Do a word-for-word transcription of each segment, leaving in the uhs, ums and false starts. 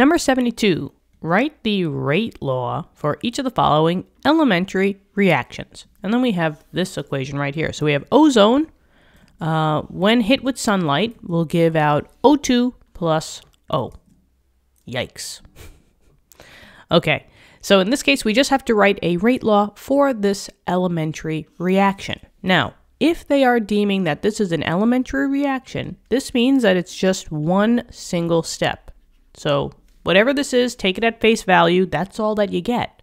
Number seventy-two, write the rate law for each of the following elementary reactions. And then we have this equation right here. So we have ozone, uh, when hit with sunlight, will give out O two plus O. Yikes. Okay, so in this case, we just have to write a rate law for this elementary reaction. Now, if they are deeming that this is an elementary reaction, this means that it's just one single step. So whatever this is, take it at face value, that's all that you get.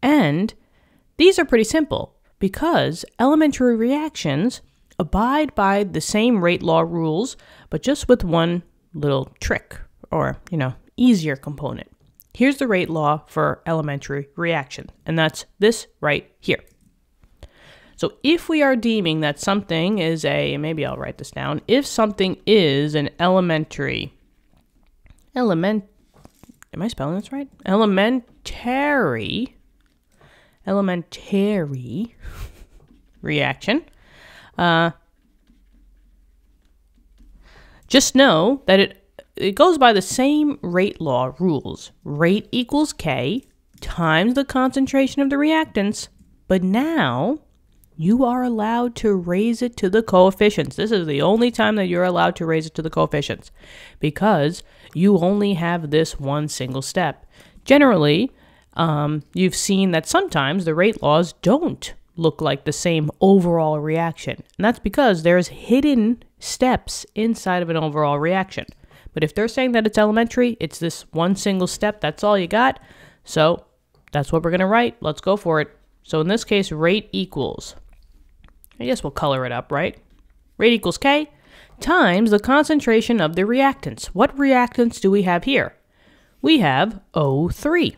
And these are pretty simple because elementary reactions abide by the same rate law rules, but just with one little trick or, you know, easier component. Here's the rate law for elementary reaction, and that's this right here. So if we are deeming that something is a, maybe I'll write this down, if something is an elementary, element, am I spelling this right? Elementary, elementary reaction, uh, just know that it It goes by the same rate law rules. Rate equals K times the concentration of the reactants, but now you are allowed to raise it to the coefficients. This is the only time that you're allowed to raise it to the coefficients because you only have this one single step. Generally, um, you've seen that sometimes the rate laws don't look like the same overall reaction, and that's because there's hidden steps inside of an overall reaction. But if they're saying that it's elementary, it's this one single step, that's all you got. So that's what we're gonna write, let's go for it. So in this case, rate equals, I guess we'll color it up, right? Rate equals K times the concentration of the reactants. What reactants do we have here? We have O three.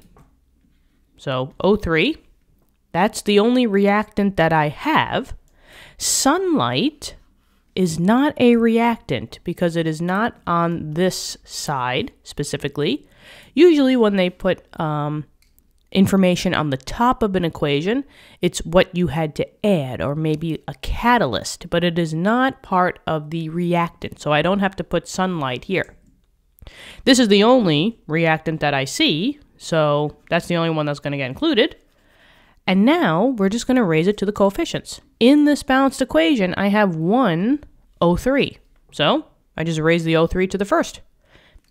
So O three, that's the only reactant that I have. Sunlight is not a reactant because it is not on this side specifically. Usually when they put um, information on the top of an equation, it's what you had to add or maybe a catalyst, but it is not part of the reactant. So I don't have to put sunlight here. This is the only reactant that I see. So that's the only one that's gonna get included. And now we're just gonna raise it to the coefficients. In this balanced equation, I have one O three. So I just raise the O three to the first.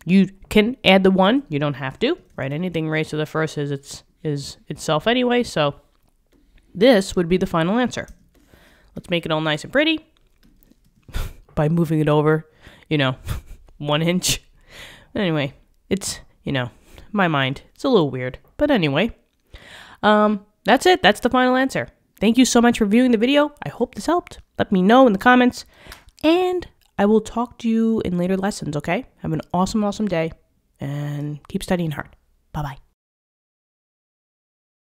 You can add the one, you don't have to, right? Anything raised to the first is, it's, is itself anyway, so this would be the final answer. Let's make it all nice and pretty by moving it over, you know, one inch. Anyway, it's, you know, my mind, it's a little weird, but anyway. Um, That's it. That's the final answer. Thank you so much for viewing the video. I hope this helped. Let me know in the comments, and I will talk to you in later lessons, okay? Have an awesome, awesome day, and keep studying hard. Bye-bye.